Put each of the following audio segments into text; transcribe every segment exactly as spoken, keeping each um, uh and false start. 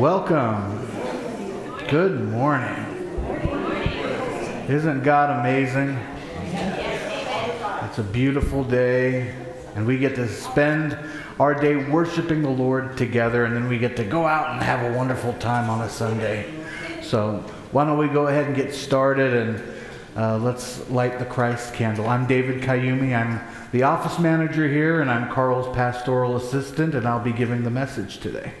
Welcome. Good morning. Isn't God amazing? It's a beautiful day, and we get to spend our day worshiping the Lord together, and then we get to go out and have a wonderful time on a Sunday. So why don't we go ahead and get started, and uh, let's light the Christ candle. I'm David Kayumi. I'm the office manager here, and I'm Carl's pastoral assistant, and I'll be giving the message today.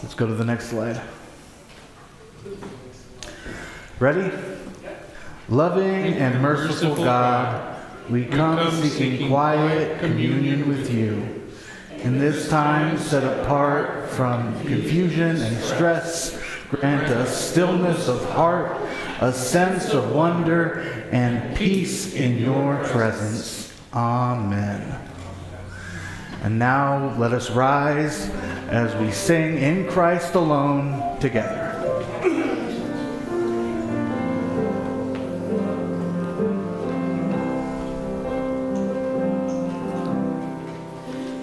Let's go to the next slide. Ready? Loving and merciful God, we come seeking quiet communion with you. In this time set apart from confusion and stress, grant us stillness of heart, a sense of wonder, and peace in your presence. Amen. And now let us rise as we sing In Christ Alone together.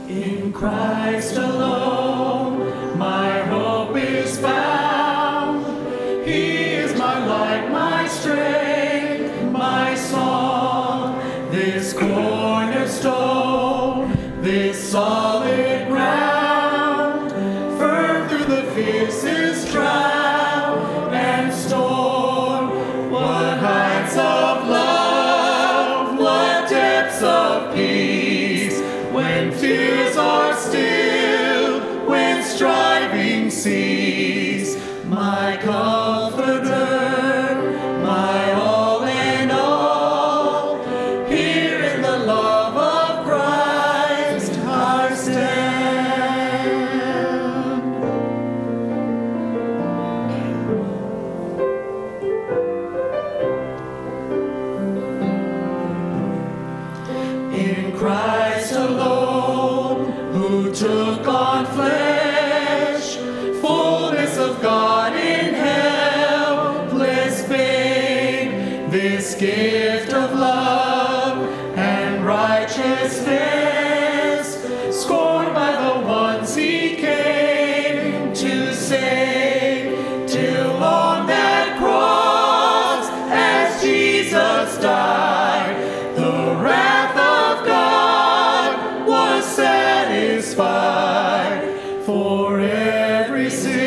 In Christ alone, my hope is found. He is my light, my strength, my song. This cornerstone, this solid ground, firm through the fiercest drought and storm. What heights of love, what depths of peace, when fear striving seas, my comforter, my all in all. Here in the love of Christ I stand. In Christ alone, who took on flesh, God in helpless pain, this gift of love and righteousness, scorned by the ones he came to save, till on that cross, as Jesus died, the wrath of God was satisfied for every sin.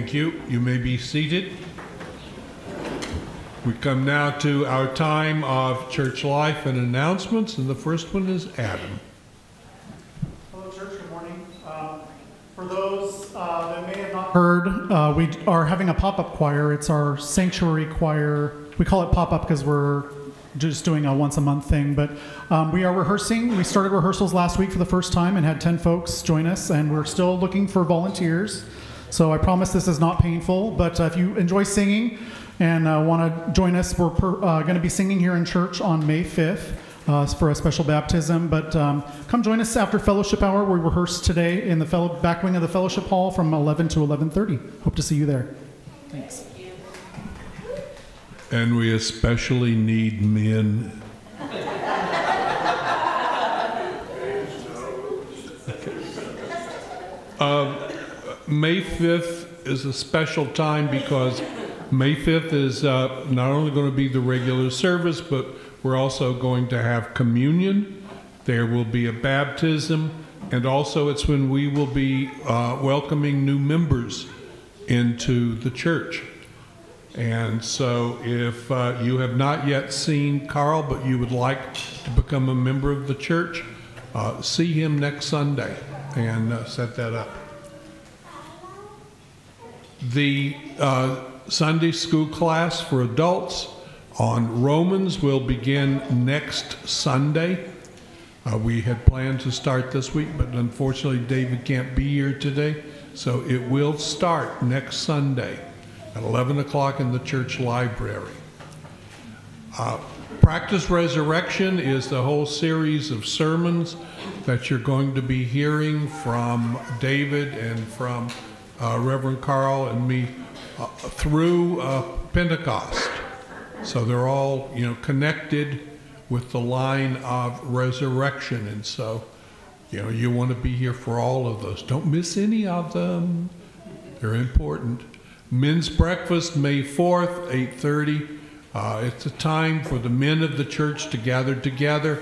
Thank you. You may be seated. We come now to our time of church life and announcements, and the first one is Adam. Hello, church. Good morning. Uh, for those uh, that may have not heard, uh, we are having a pop-up choir. It's our sanctuary choir. We call it pop-up because we're just doing a once-a-month thing, but um, we are rehearsing. We started rehearsals last week for the first time and had ten folks join us, and we're still looking for volunteers. So I promise this is not painful, but uh, if you enjoy singing and uh, want to join us, we're per, uh, going to be singing here in church on May fifth uh, for a special baptism. But um, come join us after fellowship hour. We rehearse today in the fellow, back wing of the fellowship hall from eleven to eleven thirty. Hope to see you there. Thanks. And we especially need men. uh, May fifth is a special time because May fifth is uh, not only going to be the regular service, but we're also going to have communion. There will be a baptism, and also it's when we will be uh, welcoming new members into the church. And so if uh, you have not yet seen Carl, but you would like to become a member of the church, uh, see him next Sunday and uh, set that up. The uh, Sunday school class for adults on Romans will begin next Sunday. Uh, we had planned to start this week, but unfortunately David can't be here today, so it will start next Sunday at eleven o'clock in the church library. Uh, Practice Resurrection is the whole series of sermons that you're going to be hearing from David and from Uh, Reverend Carl and me uh, through uh, Pentecost. So they're all, you know, connected with the line of resurrection. And so, you know, you want to be here for all of those. Don't miss any of them. They're important. Men's breakfast, May fourth, eight thirty. Uh, it's a time for the men of the church to gather together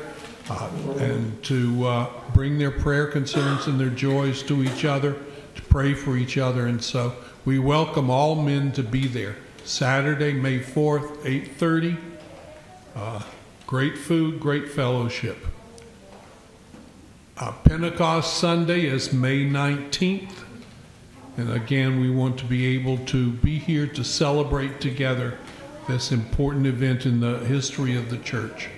uh, and to uh, bring their prayer concerns and their joys to each other, pray for each other, and so we welcome all men to be there. Saturday, May fourth, eight thirty. Uh, great food, great fellowship. Uh, Pentecost Sunday is May nineteenth, and again, we want to be able to be here to celebrate together this important event in the history of the church.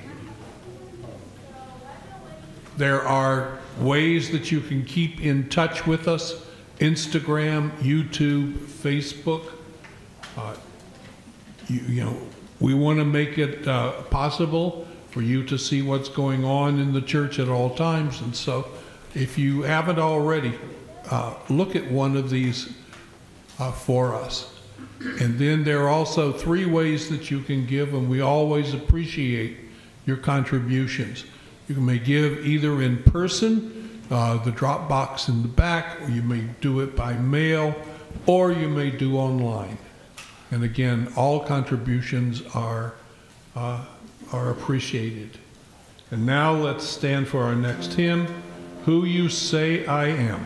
There are ways that you can keep in touch with us: Instagram, YouTube, Facebook. Uh, you, you know, we want to make it uh, possible for you to see what's going on in the church at all times. And so if you haven't already, uh, look at one of these uh, for us. And then there are also three ways that you can give, and we always appreciate your contributions. You may give either in person, Uh, the drop box in the back, or you may do it by mail, or you may do online. And again, all contributions are, uh, are appreciated. And now let's stand for our next hymn, Who You Say I Am.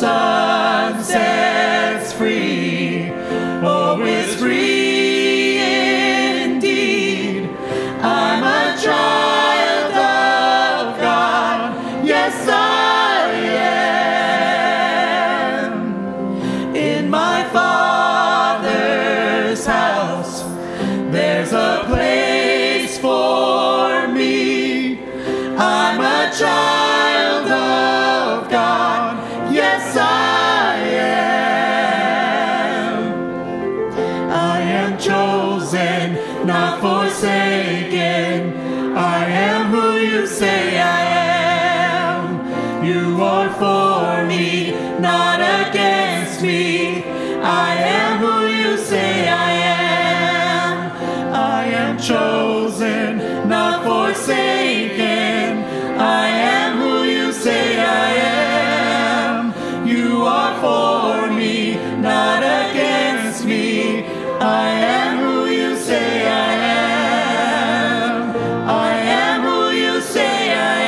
Sun said you say I am. You are for me, not against me. I am who you say I am. I am chosen, not forsaken. I am who you say I am. You are for me, not against me. I am who you say I am. I am who you say I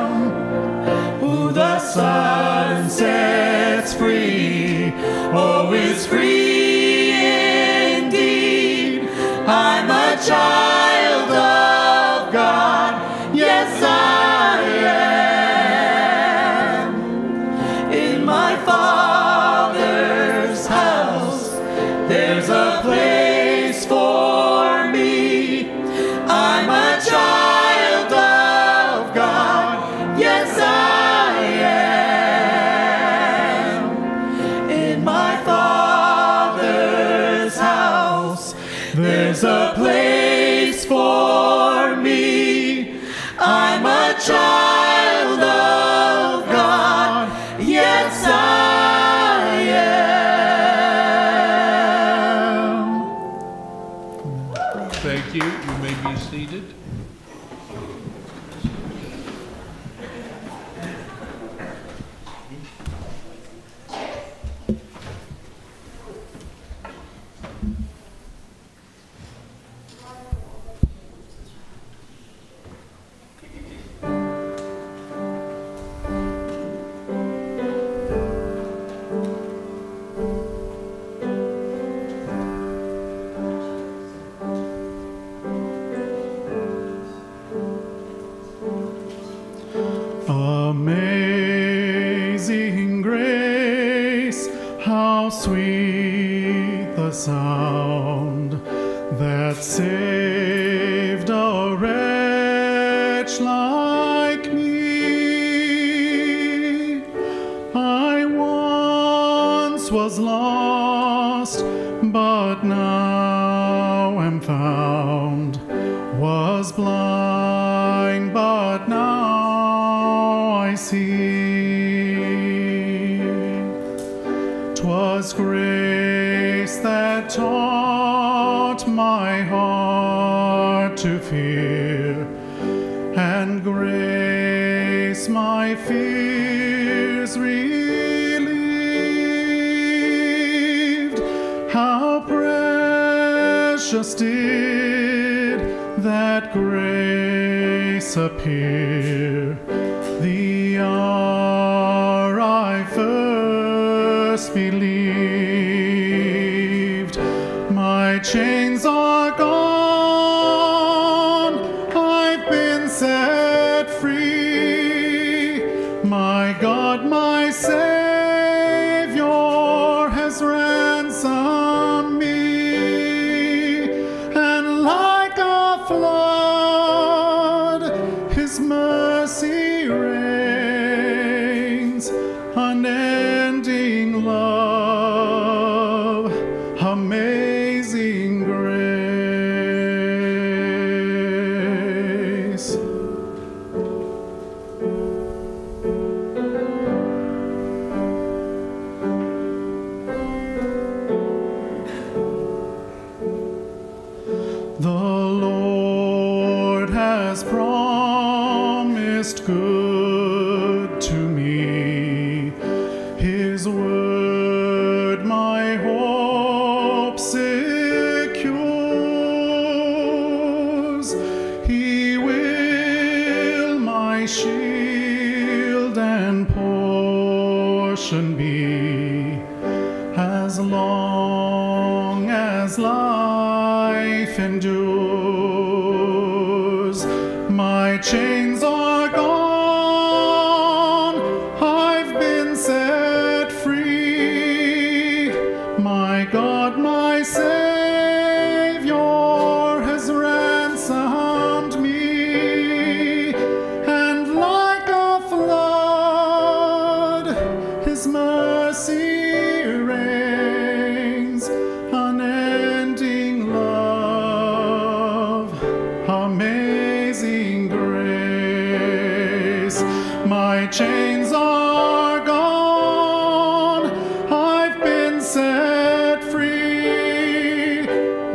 am. Who the sun sets free, oh, is free indeed. I'm a child. Smile. chains are gone. I've been set free.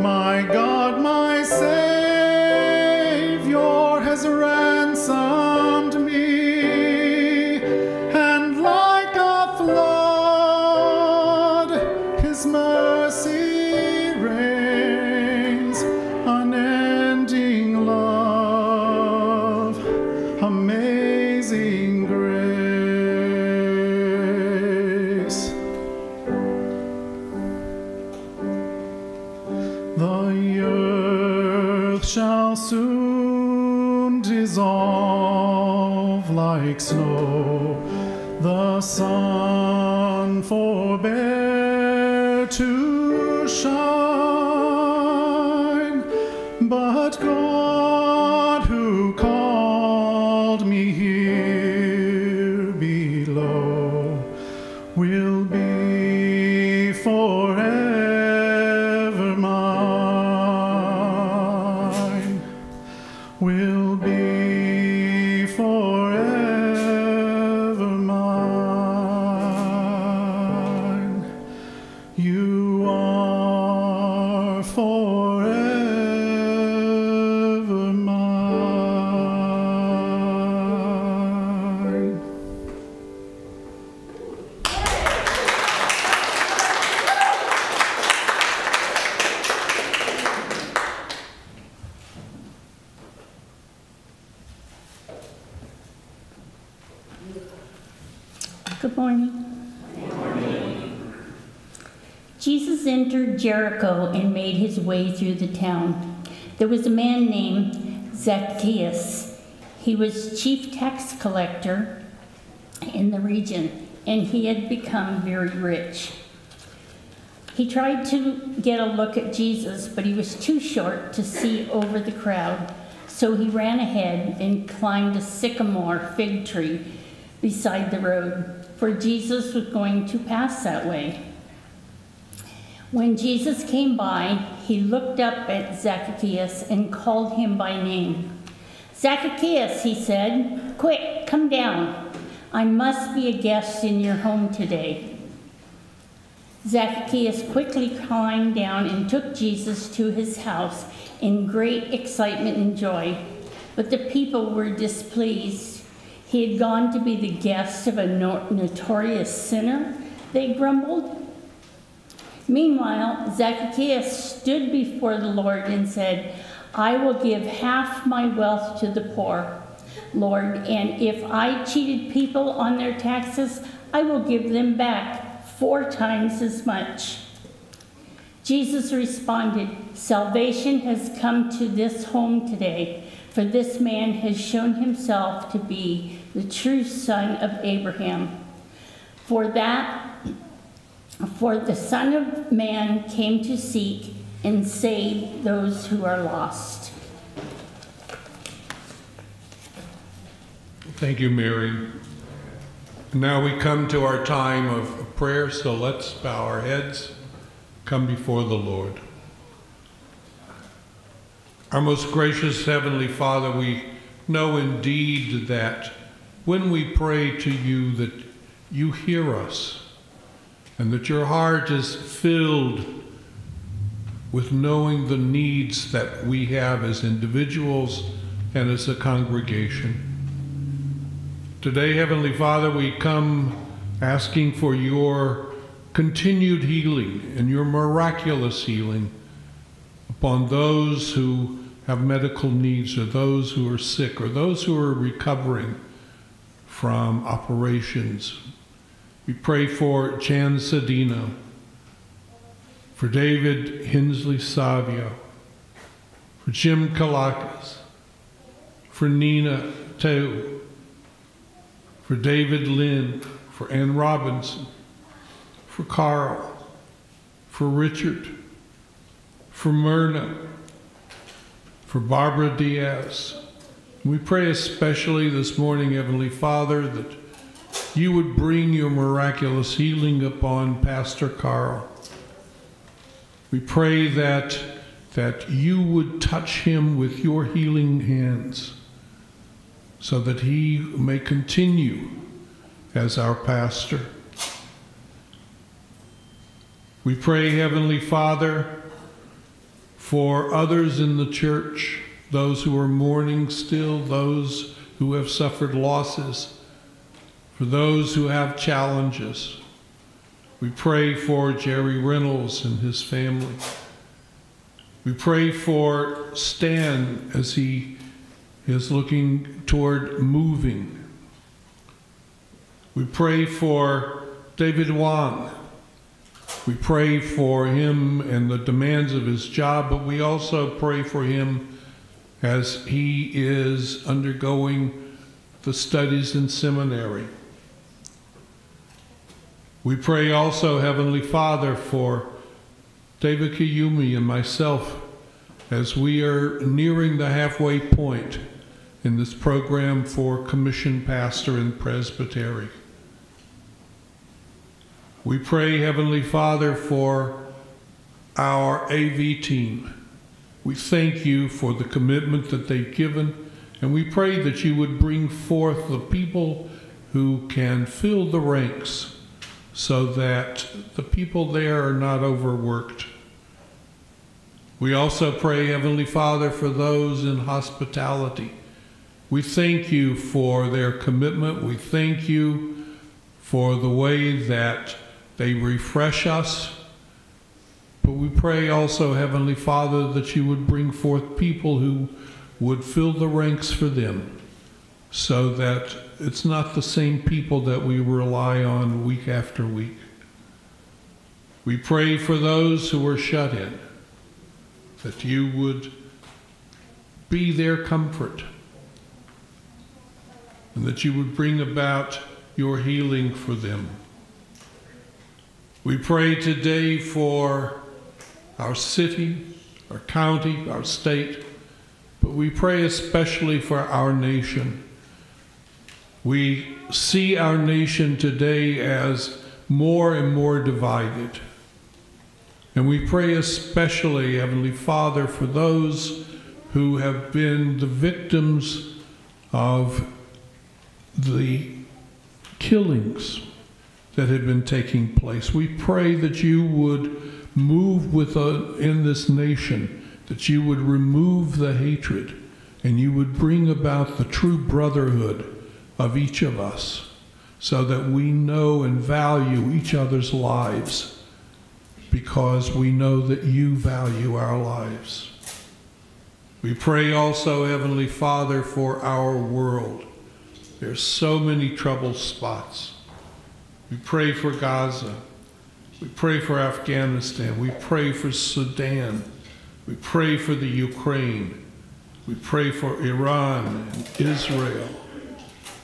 My God, my Savior has ransomed me. And like a flood, His mercy reigns, unending love, amazing. Shall soon dissolve like snow. The sun forbear to shine, but God who called me here below will be forever. Jericho and made his way through the town. There was a man named Zacchaeus. He was chief tax collector in the region, and he had become very rich. He tried to get a look at Jesus, but he was too short to see over the crowd, so he ran ahead and climbed a sycamore fig tree beside the road, for Jesus was going to pass that way. When Jesus came by, he looked up at Zacchaeus and called him by name. "Zacchaeus," he said, "quick, come down. I must be a guest in your home today." Zacchaeus quickly climbed down and took Jesus to his house in great excitement and joy. But the people were displeased. He had gone to be the guest of a notorious sinner, they grumbled. Meanwhile, Zacchaeus stood before the Lord and said, "I will give half my wealth to the poor, Lord, and if I cheated people on their taxes, I will give them back four times as much." Jesus responded, "Salvation has come to this home today, for this man has shown himself to be the true son of Abraham. For that, For the Son of Man came to seek and save those who are lost." Thank you, Mary. Now we come to our time of prayer, so let's bow our heads, come before the Lord. Our most gracious Heavenly Father, we know indeed that when we pray to you that you hear us, and that your heart is filled with knowing the needs that we have as individuals and as a congregation. Today, Heavenly Father, we come asking for your continued healing and your miraculous healing upon those who have medical needs or those who are sick or those who are recovering from operations. We pray for Jan Sedina, for David Hinsley Savio, for Jim Calacas, for Nina Teu, for David Lynn, for Ann Robinson, for Carl, for Richard, for Myrna, for Barbara Diaz. We pray especially this morning, Heavenly Father, that you would bring your miraculous healing upon Pastor Carl. We pray that, that you would touch him with your healing hands so that he may continue as our pastor. We pray, Heavenly Father, for others in the church, those who are mourning still, those who have suffered losses, for those who have challenges. We pray for Jerry Reynolds and his family. We pray for Stan as he is looking toward moving. We pray for David Wong. We pray for him and the demands of his job, but we also pray for him as he is undergoing the studies in seminary. We pray also, Heavenly Father, for David Kayumi and myself as we are nearing the halfway point in this program for commissioned pastor and presbytery. We pray, Heavenly Father, for our A V team. We thank you for the commitment that they've given, and we pray that you would bring forth the people who can fill the ranks so that the people there are not overworked. We also pray, Heavenly Father, for those in hospitality. We thank you for their commitment. We thank you for the way that they refresh us. But we pray also, Heavenly Father, that you would bring forth people who would fill the ranks for them so that it's not the same people that we rely on week after week. We pray for those who are shut in, that you would be their comfort and that you would bring about your healing for them. We pray today for our city, our county, our state, but we pray especially for our nation. We see our nation today as more and more divided. And we pray especially, Heavenly Father, for those who have been the victims of the killings that have been taking place. We pray that you would move within this nation, that you would remove the hatred, and you would bring about the true brotherhood of each of us so that we know and value each other's lives because we know that you value our lives. We pray also, Heavenly Father, for our world. There's so many trouble spots. We pray for Gaza. We pray for Afghanistan. We pray for Sudan. We pray for the Ukraine. We pray for Iran and Israel.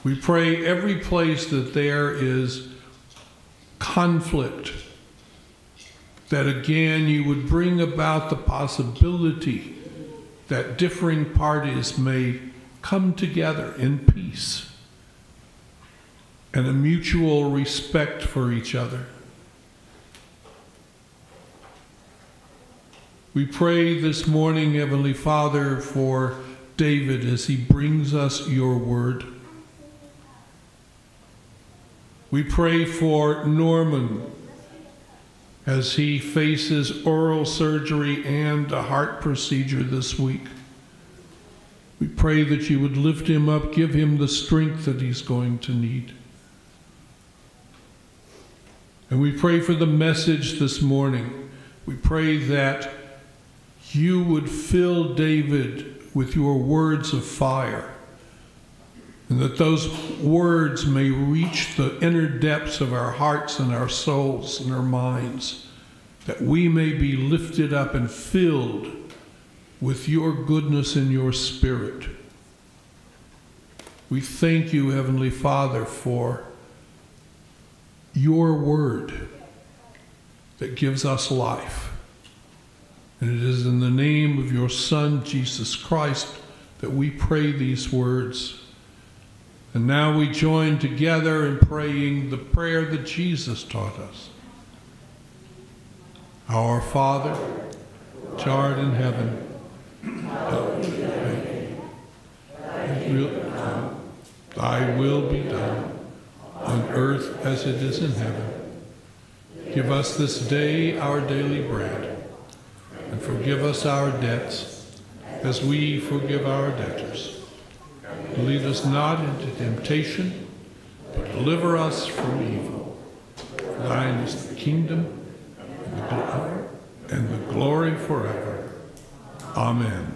We pray every place that there is conflict, that again you would bring about the possibility that differing parties may come together in peace and a mutual respect for each other. We pray this morning, Heavenly Father, for David as he brings us your word. We pray for Norman as he faces oral surgery and a heart procedure this week. We pray that you would lift him up, give him the strength that he's going to need. And we pray for the message this morning. We pray that you would fill David with your words of fire, and that those words may reach the inner depths of our hearts and our souls and our minds, that we may be lifted up and filled with your goodness and your spirit. We thank you, Heavenly Father, for your word that gives us life. And it is in the name of your Son, Jesus Christ, that we pray these words. And now we join together in praying the prayer that Jesus taught us. Our Father, which art in heaven, hallowed be thy name. Thy kingdom come, thy will be done on earth as it is in heaven. Give us this day our daily bread, and forgive us our debts as we forgive our debtors. And lead us not into temptation, but deliver us from evil. For thine is the kingdom and the glory, and the glory forever. Amen.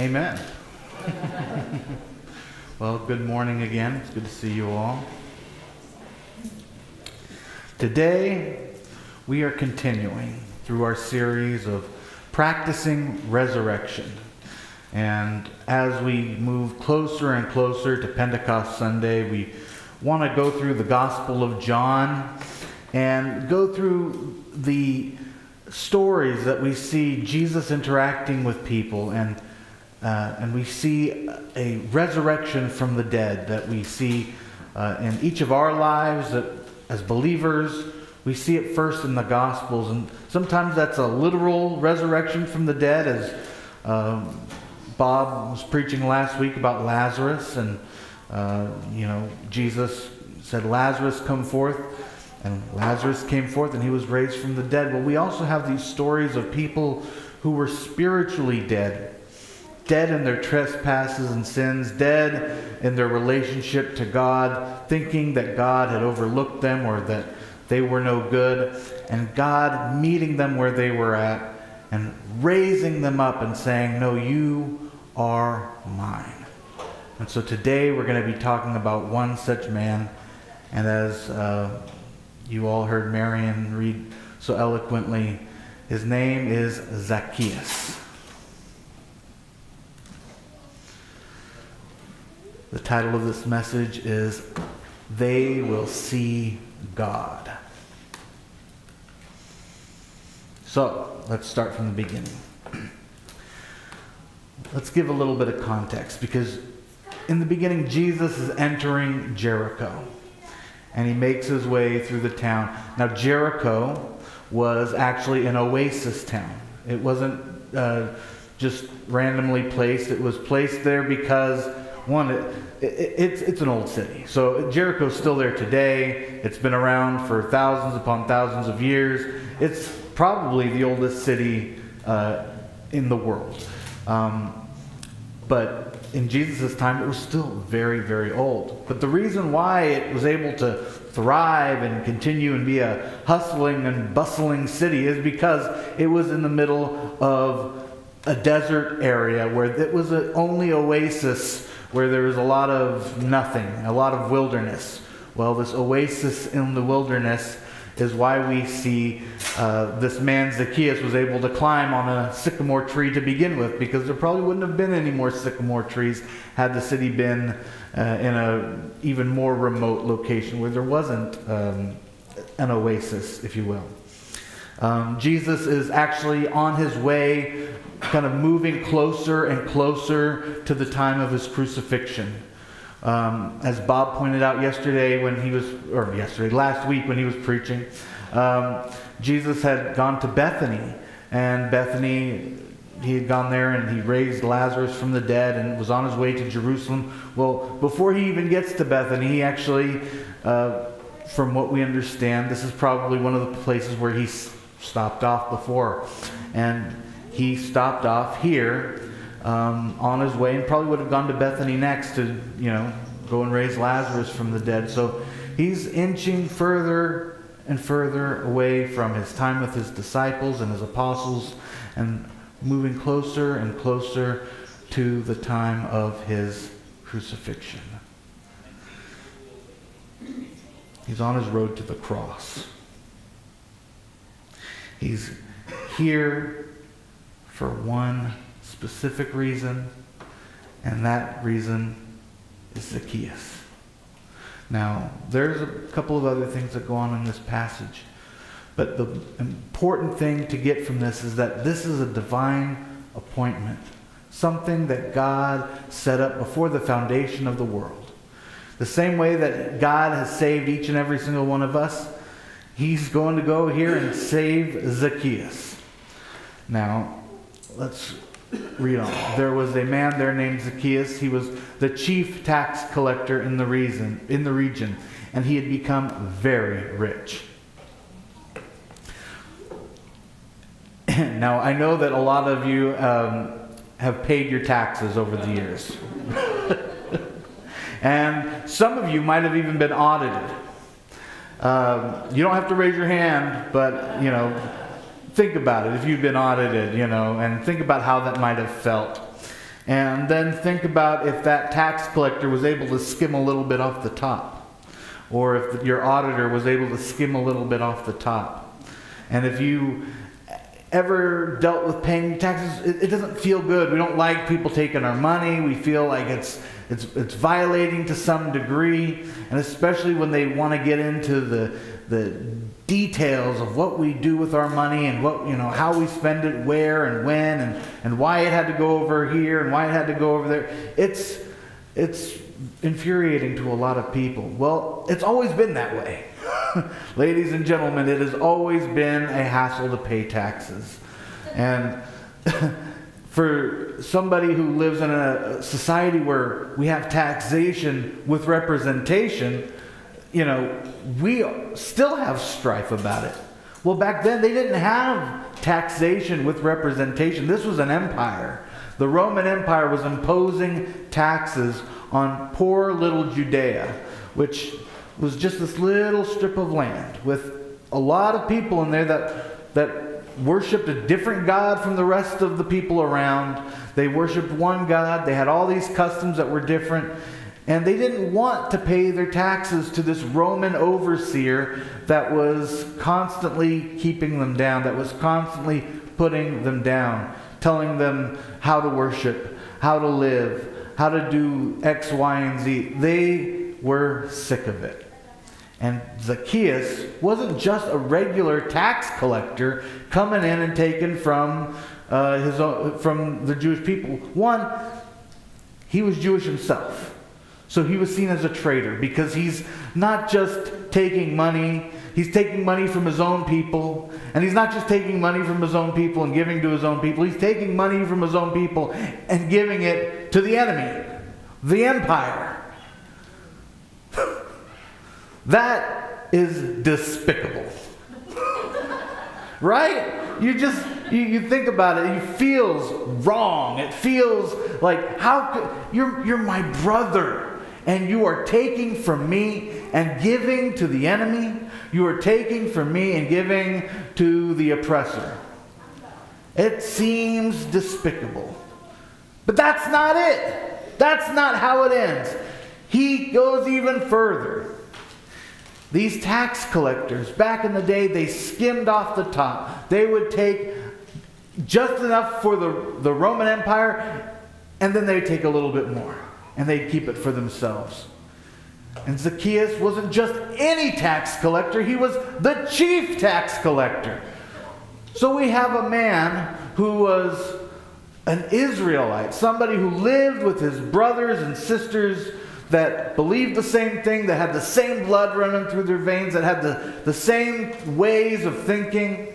Amen. Well, good morning again. It's good to see you all. Today, we are continuing through our series of practicing resurrection. And as we move closer and closer to Pentecost Sunday, we want to go through the Gospel of John and go through the stories that we see Jesus interacting with people, and Uh, and we see a resurrection from the dead that we see uh, in each of our lives that as believers. We see it first in the Gospels, and sometimes that's a literal resurrection from the dead, as um, Bob was preaching last week about Lazarus, and uh, you know, Jesus said, "Lazarus, come forth," and Lazarus came forth and he was raised from the dead. But we also have these stories of people who were spiritually dead. Dead in their trespasses and sins, dead in their relationship to God, thinking that God had overlooked them or that they were no good, and God meeting them where they were at and raising them up and saying, "No, you are mine." And so today we're going to be talking about one such man, and as uh, you all heard Marion read so eloquently, his name is Zacchaeus. The title of this message is, "They Will See God." So, let's start from the beginning. Let's give a little bit of context, because in the beginning, Jesus is entering Jericho, and he makes his way through the town. Now, Jericho was actually an oasis town. It wasn't uh, just randomly placed. It was placed there because One, it, it, it's, it's an old city. So Jericho's still there today. It's been around for thousands upon thousands of years. It's probably the oldest city uh, in the world. Um, but in Jesus' time, it was still very, very old. But the reason why it was able to thrive and continue and be a hustling and bustling city is because it was in the middle of a desert area where it was the only oasis where there was a lot of nothing, a lot of wilderness. Well, this oasis in the wilderness is why we see uh, this man Zacchaeus was able to climb on a sycamore tree to begin with, because there probably wouldn't have been any more sycamore trees had the city been uh, in an even more remote location where there wasn't um, an oasis, if you will. Um, Jesus is actually on his way, kind of moving closer and closer to the time of his crucifixion. Um, as Bob pointed out yesterday when he was, or yesterday, last week when he was preaching, um, Jesus had gone to Bethany, and Bethany, he had gone there and he raised Lazarus from the dead and was on his way to Jerusalem. Well, before he even gets to Bethany, he actually, uh, from what we understand, this is probably one of the places where he s- stopped off before. And he stopped off here um, on his way, and probably would have gone to Bethany next to, you know, go and raise Lazarus from the dead. So he's inching further and further away from his time with his disciples and his apostles, and moving closer and closer to the time of his crucifixion. He's on his road to the cross. He's here for one specific reason, and that reason is Zacchaeus. Now, there's a couple of other things that go on in this passage, But the important thing to get from this is that this is a divine appointment, something that God set up before the foundation of the world. The same way that God has saved each and every single one of us, he's going to go here and save Zacchaeus. Now, let's read on. There was a man there named Zacchaeus. He was the chief tax collector in the reason, in the region, and he had become very rich. Now, I know that a lot of you um, have paid your taxes over the years. And some of you might have even been audited. Um, you don't have to raise your hand, but, you know, think about it if you've been audited, you know, and think about how that might have felt. And then think about if that tax collector was able to skim a little bit off the top, or if your auditor was able to skim a little bit off the top. And if you ever dealt with paying taxes, it, it doesn't feel good. We don't like people taking our money. We feel like it's it's it's violating to some degree, and especially when they want to get into the the details of what we do with our money and what, you know, how we spend it, where and when, and and why it had to go over here and why it had to go over there. It's it's infuriating to a lot of people. Well, it's always been that way. Ladies and gentlemen, it has always been a hassle to pay taxes. And for somebody who lives in a society where we have taxation with representation, you know, we still have strife about it. Well, back then they didn't have taxation with representation. This was an empire. The Roman Empire was imposing taxes on poor little Judea, which was just this little strip of land with a lot of people in there that that worshipped a different god from the rest of the people around. They worshipped one god. They had all these customs that were different, and they didn't want to pay their taxes to this Roman overseer that was constantly keeping them down, that was constantly putting them down, telling them how to worship, how to live, how to do X, Y, and Z. They were sick of it. And Zacchaeus wasn't just a regular tax collector coming in and taking from uh, his own, from the Jewish people. One, he was Jewish himself, so he was seen as a traitor because he's not just taking money. He's taking money from his own people, and he's not just taking money from his own people and giving to his own people. He's taking money from his own people and giving it to the enemy, the empire. That is despicable. Right? You just, you, you think about it, it feels wrong. It feels like, how could, you're, you're my brother, and you are taking from me and giving to the enemy. You are taking from me and giving to the oppressor. It seems despicable. But that's not it. That's not how it ends. He goes even further. These tax collectors, back in the day, they skimmed off the top. They would take just enough for the, the Roman Empire, and then they'd take a little bit more, and they'd keep it for themselves. And Zacchaeus wasn't just any tax collector, he was the chief tax collector. So we have a man who was an Israelite, somebody who lived with his brothers and sisters that believed the same thing, that had the same blood running through their veins, that had the, the same ways of thinking.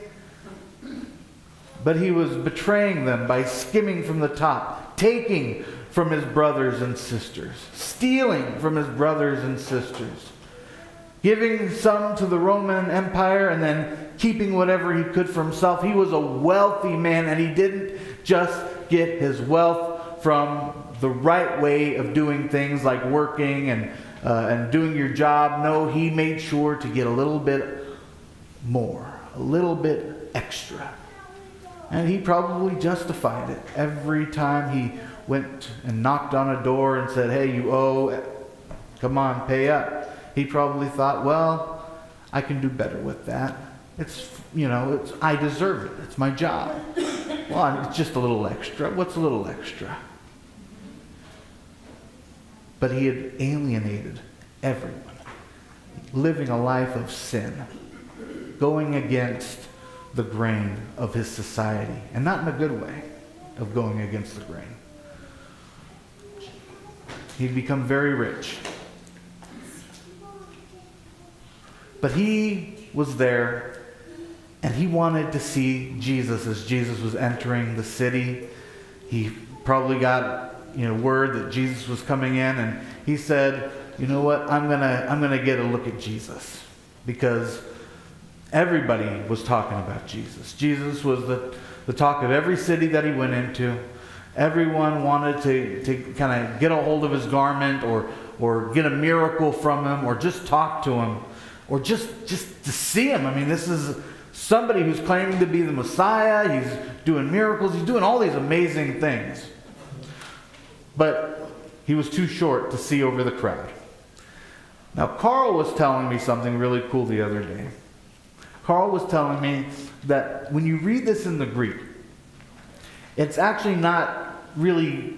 But he was betraying them by skimming from the top, taking from his brothers and sisters, stealing from his brothers and sisters, giving some to the Roman Empire and then keeping whatever he could for himself. He was a wealthy man, and he didn't just get his wealth from the right way of doing things like working and, uh, and doing your job. No, he made sure to get a little bit more, a little bit extra. And he probably justified it every time he went and knocked on a door and said, hey, you owe, come on, pay up. He probably thought, well, I can do better with that. It's, you know, it's, I deserve it. It's my job. Well, it's just a little extra. What's a little extra? But he had alienated everyone, living a life of sin, going against the grain of his society, and not in a good way of going against the grain. He'd become very rich. But he was there, and he wanted to see Jesus as Jesus was entering the city. He probably got, you know, word that Jesus was coming in, and he said, you know what, I'm gonna, I'm gonna get a look at Jesus, because everybody was talking about Jesus. Jesus was the, the talk of every city that he went into. Everyone wanted to, to kind of get a hold of his garment, or, or get a miracle from him, or just talk to him, or just, just to see him. I mean, this is somebody who's claiming to be the Messiah. He's doing miracles. He's doing all these amazing things. But he was too short to see over the crowd. Now, Carl was telling me something really cool the other day. Carl was telling me that when you read this in the Greek, it's actually not really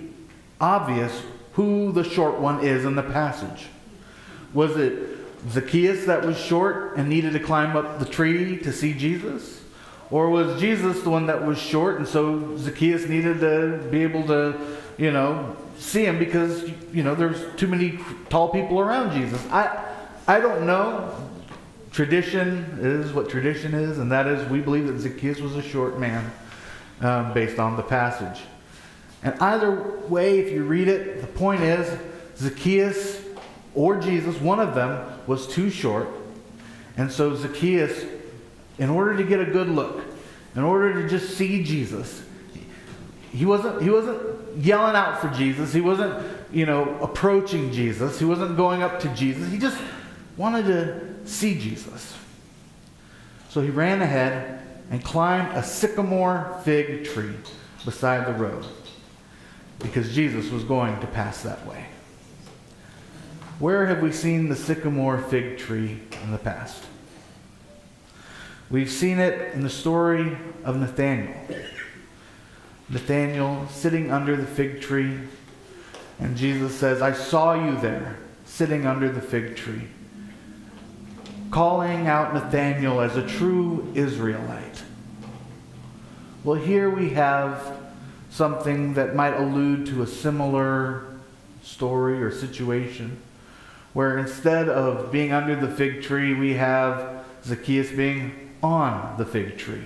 obvious who the short one is in the passage. Was it Zacchaeus that was short and needed to climb up the tree to see Jesus? Or was Jesus the one that was short, and so Zacchaeus needed to be able to, you know, see him because, you know, there's too many tall people around Jesus? I, I don't know. Tradition is what tradition is, and that is we believe that Zacchaeus was a short man um, based on the passage. And either way, if you read it, the point is Zacchaeus or Jesus, one of them, was too short. And so Zacchaeus, in order to get a good look, in order to just see Jesus, he wasn't, he wasn't yelling out for Jesus. He wasn't, you know, approaching Jesus. He wasn't going up to Jesus. He just wanted to see Jesus. So he ran ahead and climbed a sycamore fig tree beside the road, because Jesus was going to pass that way. Where have we seen the sycamore fig tree in the past? We've seen it in the story of Nathanael. Nathanael sitting under the fig tree, and Jesus says, I saw you there, sitting under the fig tree, calling out Nathanael as a true Israelite. Well, here we have something that might allude to a similar story or situation, where instead of being under the fig tree, we have Zacchaeus being on the fig tree.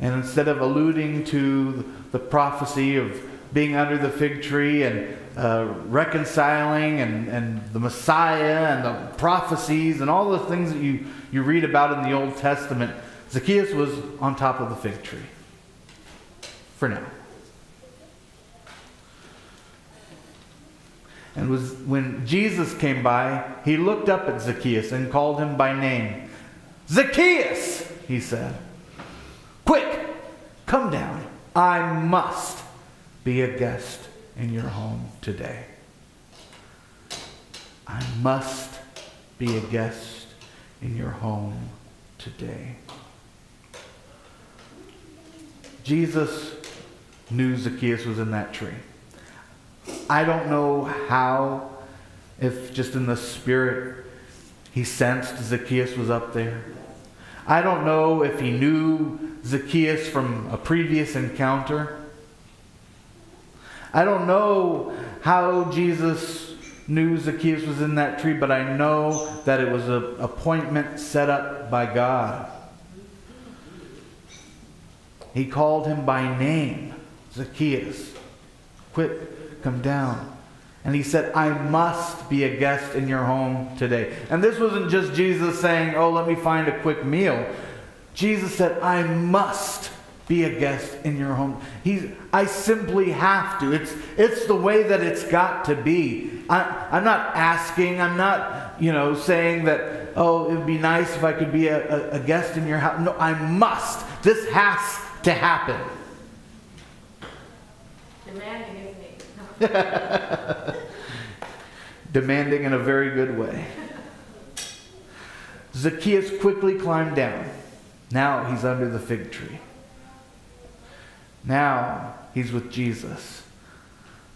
And instead of alluding to the prophecy of being under the fig tree and uh, reconciling and, and the Messiah and the prophecies and all the things that you, you read about in the Old Testament, Zacchaeus was on top of the fig tree for now. And was, when Jesus came by, he looked up at Zacchaeus and called him by name. Zacchaeus, he said, quick, come down. I must be a guest in your home today. I must be a guest in your home today. Jesus knew Zacchaeus was in that tree. I don't know how, if just in the spirit, he sensed Zacchaeus was up there. I don't know if he knew Zacchaeus from a previous encounter. I don't know how Jesus knew Zacchaeus was in that tree, but I know that it was an appointment set up by God. He called him by name, Zacchaeus. Quick, come down. And he said, I must be a guest in your home today. And this wasn't just Jesus saying, oh, let me find a quick meal. Jesus said, I must be a guest in your home. He's, I simply have to. It's, it's the way that it's got to be. I, I'm not asking. I'm not, you know, saying that, oh, it would be nice if I could be a, a, a guest in your house. No, I must. This has to happen. Demanding. Demanding in a very good way. Zacchaeus quickly climbed down. Now he's under the fig tree. Now he's with Jesus.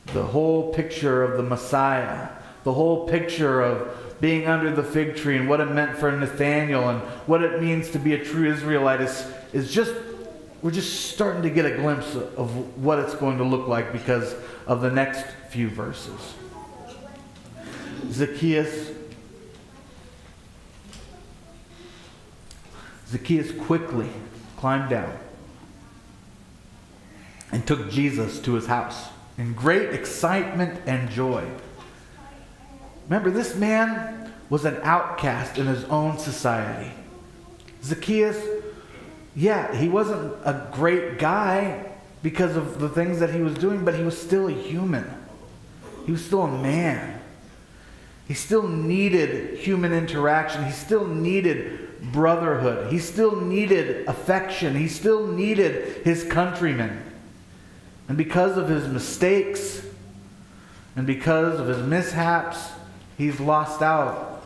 The whole picture of the Messiah, the whole picture of being under the fig tree and what it meant for Nathanael and what it means to be a true Israelite is, is just, we're just starting to get a glimpse of what it's going to look like because of the next few verses. Zacchaeus, Zacchaeus quickly climbed down and took Jesus to his house in great excitement and joy. Remember, this man was an outcast in his own society. Zacchaeus, yeah, he wasn't a great guy because of the things that he was doing, but he was still a human. He was still a man. He still needed human interaction. He still needed brotherhood. He still needed affection. He still needed his countrymen. And because of his mistakes and because of his mishaps, he's lost out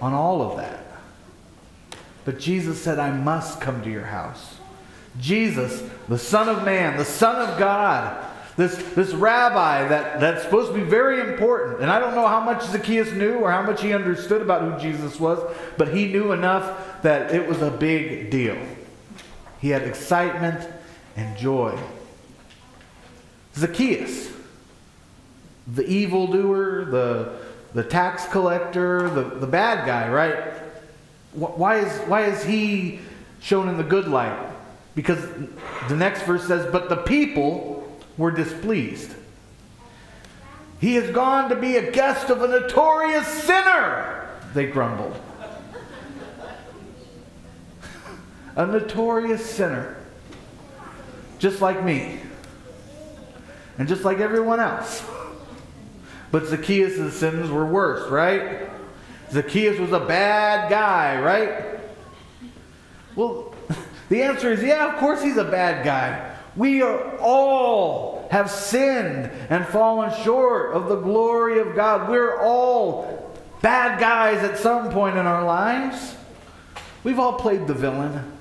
on all of that. But Jesus said, I must come to your house. Jesus, the Son of Man, the Son of God, this, this rabbi that, that's supposed to be very important. And I don't know how much Zacchaeus knew or how much he understood about who Jesus was, but he knew enough that it was a big deal. He had excitement and joy. Zacchaeus, the evildoer, the, the tax collector, the, the bad guy, right? Why is, why is he shown in the good light? Because the next verse says, but the people were displeased. He has gone to be a guest of a notorious sinner, they grumbled. A notorious sinner, just like me. And just like everyone else. But Zacchaeus' sins were worse, right? Zacchaeus was a bad guy, right? Well, the answer is, yeah, of course he's a bad guy. We are all have sinned and fallen short of the glory of God. We're all bad guys at some point in our lives. We've all played the villain.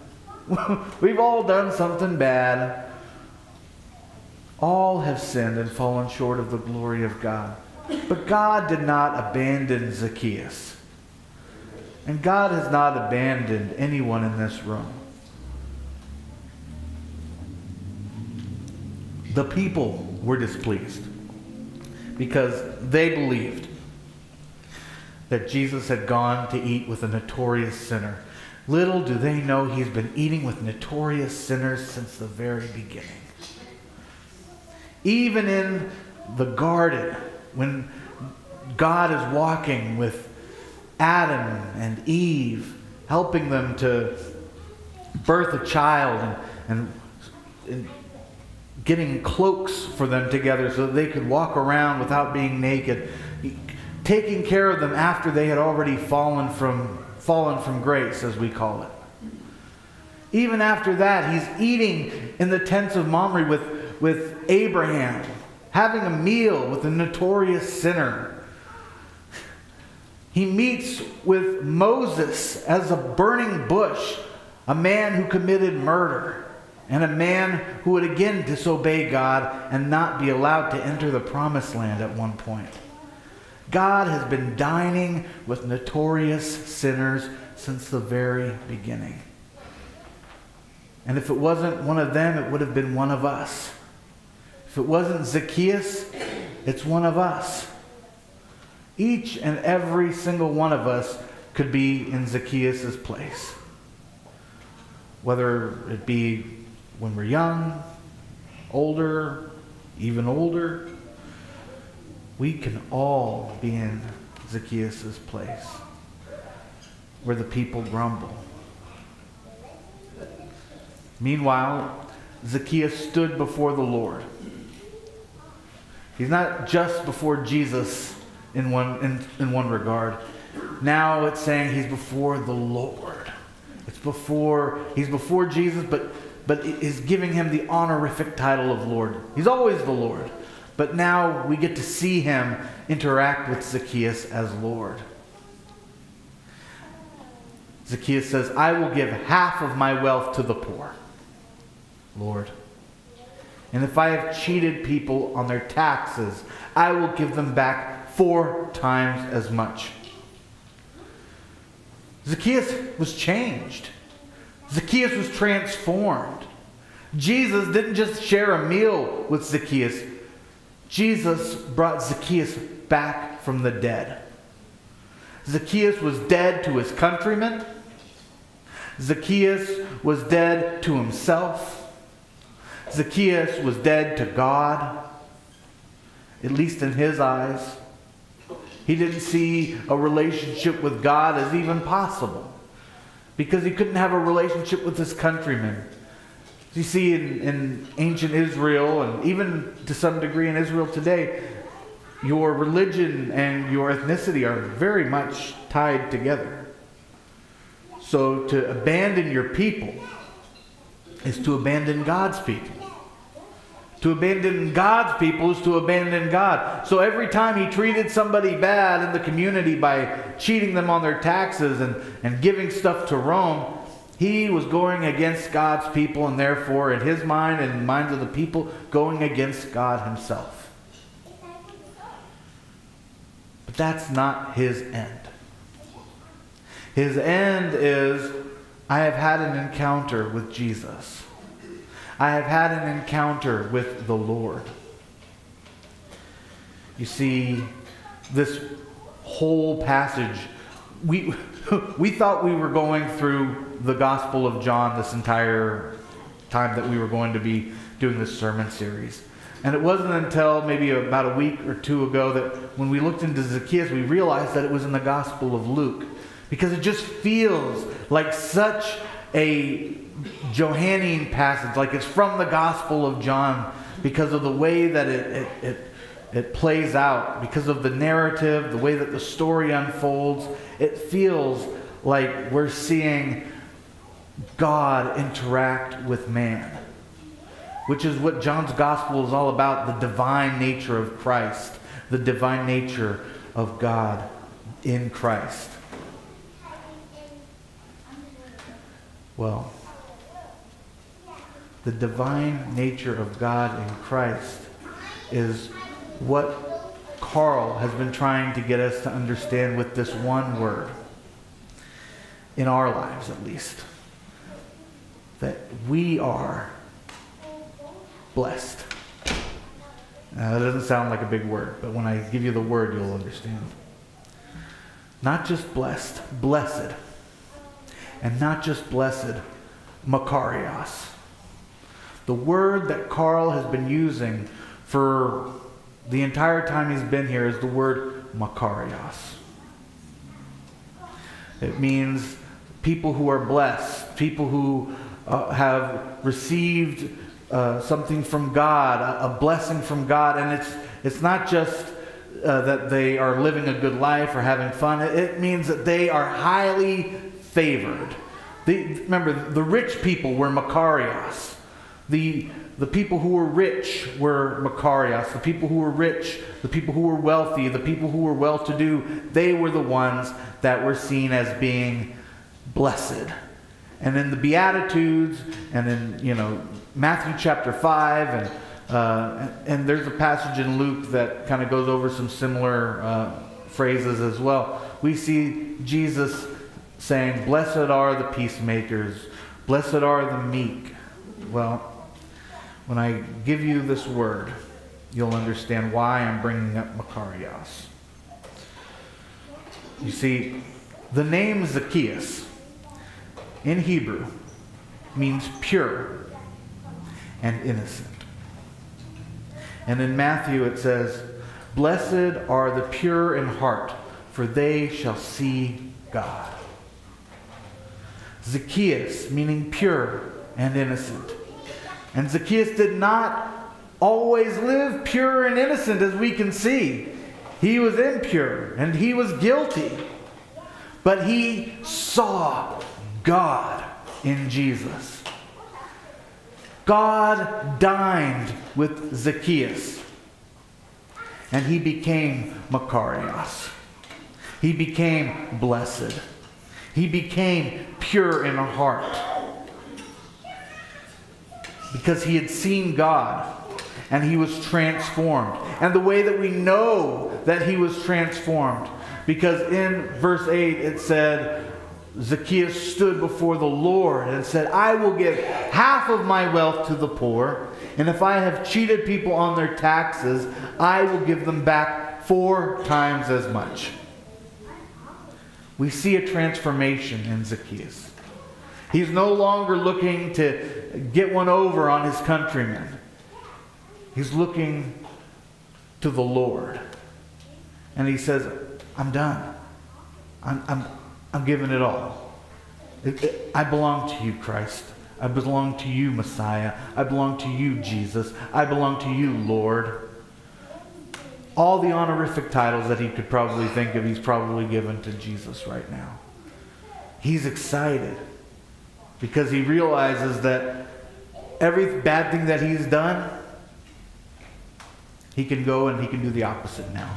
We've all done something bad. All have sinned and fallen short of the glory of God. But God did not abandon Zacchaeus. And God has not abandoned anyone in this room. The people were displeased because they believed that Jesus had gone to eat with a notorious sinner. Little do they know he's been eating with notorious sinners since the very beginning. Even in the garden, when God is walking with Adam and Eve, helping them to birth a child and, and, and getting cloaks for them together so that they could walk around without being naked, taking care of them after they had already fallen from, fallen from grace, as we call it. Even after that, he's eating in the tents of Mamre with with Abraham, having a meal with a notorious sinner. He meets with Moses as a burning bush, a man who committed murder, and a man who would again disobey God and not be allowed to enter the promised land at one point. God has been dining with notorious sinners since the very beginning. And if it wasn't one of them, it would have been one of us. If it wasn't Zacchaeus, it's one of us. Each and every single one of us could be in Zacchaeus' place. Whether it be when we're young, older, even older, we can all be in Zacchaeus' place where the people grumble. Meanwhile, Zacchaeus stood before the Lord. He's not just before Jesus in one, in, in one regard. Now it's saying he's before the Lord. It's before, he's before Jesus, but, but is giving him the honorific title of Lord. He's always the Lord. But now we get to see him interact with Zacchaeus as Lord. Zacchaeus says, I will give half of my wealth to the poor, Lord. And if I have cheated people on their taxes, I will give them back four times as much, Zacchaeus was changed. Zacchaeus was transformed. Jesus didn't just share a meal with Zacchaeus. Jesus brought Zacchaeus back from the dead. Zacchaeus was dead to his countrymen. Zacchaeus was dead to himself. Zacchaeus was dead to God, at least in his eyes. He didn't see a relationship with God as even possible because he couldn't have a relationship with his countrymen. You see, in, in ancient Israel, and even to some degree in Israel today, your religion and your ethnicity are very much tied together. So to abandon your people is to abandon God's people. To abandon God's people is to abandon God. So every time he treated somebody bad in the community by cheating them on their taxes and, and giving stuff to Rome, he was going against God's people, and therefore in his mind and in the minds of the people, going against God himself. But that's not his end. His end is, I have had an encounter with Jesus. I have had an encounter with the Lord. You see, this whole passage, we, we thought we were going through the Gospel of John this entire time that we were going to be doing this sermon series. And it wasn't until maybe about a week or two ago that when we looked into Zacchaeus, we realized that it was in the Gospel of Luke. Because it just feels like such a Johannine passage, like it's from the Gospel of John because of the way that it, it, it, it plays out, because of the narrative, the way that the story unfolds. It feels like we're seeing God interact with man, which is what John's Gospel is all about, the divine nature of Christ, the divine nature of God in Christ. Well, the divine nature of God in Christ is what Carl has been trying to get us to understand with this one word, in our lives at least, that we are blessed. Now, that doesn't sound like a big word, but when I give you the word, you'll understand. Not just blessed, blessed. And not just blessed, Makarios. The word that Carl has been using for the entire time he's been here is the word Makarios. It means people who are blessed, people who uh, have received uh, something from God, a, a blessing from God. And it's, it's not just uh, that they are living a good life or having fun. It, it means that they are highly favored. The, remember, the rich people were Makarios. The, the people who were rich were Makarios. The people who were rich, the people who were wealthy, the people who were well-to-do, they were the ones that were seen as being blessed. And in the Beatitudes, and in, you know, Matthew chapter five, and uh, and there's a passage in Luke that kind of goes over some similar uh, phrases as well. We see Jesus saying, blessed are the peacemakers, blessed are the meek. Well, when I give you this word, you'll understand why I'm bringing up Makarios. You see, the name Zacchaeus in Hebrew means pure and innocent. And in Matthew it says, blessed are the pure in heart, for they shall see God. Zacchaeus, meaning pure and innocent. And Zacchaeus did not always live pure and innocent, as we can see. He was impure and he was guilty. But he saw God in Jesus. God dined with Zacchaeus. And he became Makarios. He became blessed. He became pure in heart because he had seen God and he was transformed. And the way that we know that he was transformed, because in verse eight it said, Zacchaeus stood before the Lord and said, I will give half of my wealth to the poor, and if I have cheated people on their taxes, I will give them back four times as much. We see a transformation in Zacchaeus. He's no longer looking to get one over on his countrymen. He's looking to the Lord. And he says, I'm done. I'm, I'm, I'm giving it all. It, it, I belong to you, Christ. I belong to you, Messiah. I belong to you, Jesus. I belong to you, Lord. All the honorific titles that he could probably think of, he's probably given to Jesus right now. He's excited because he realizes that every bad thing that he's done, he can go and he can do the opposite now.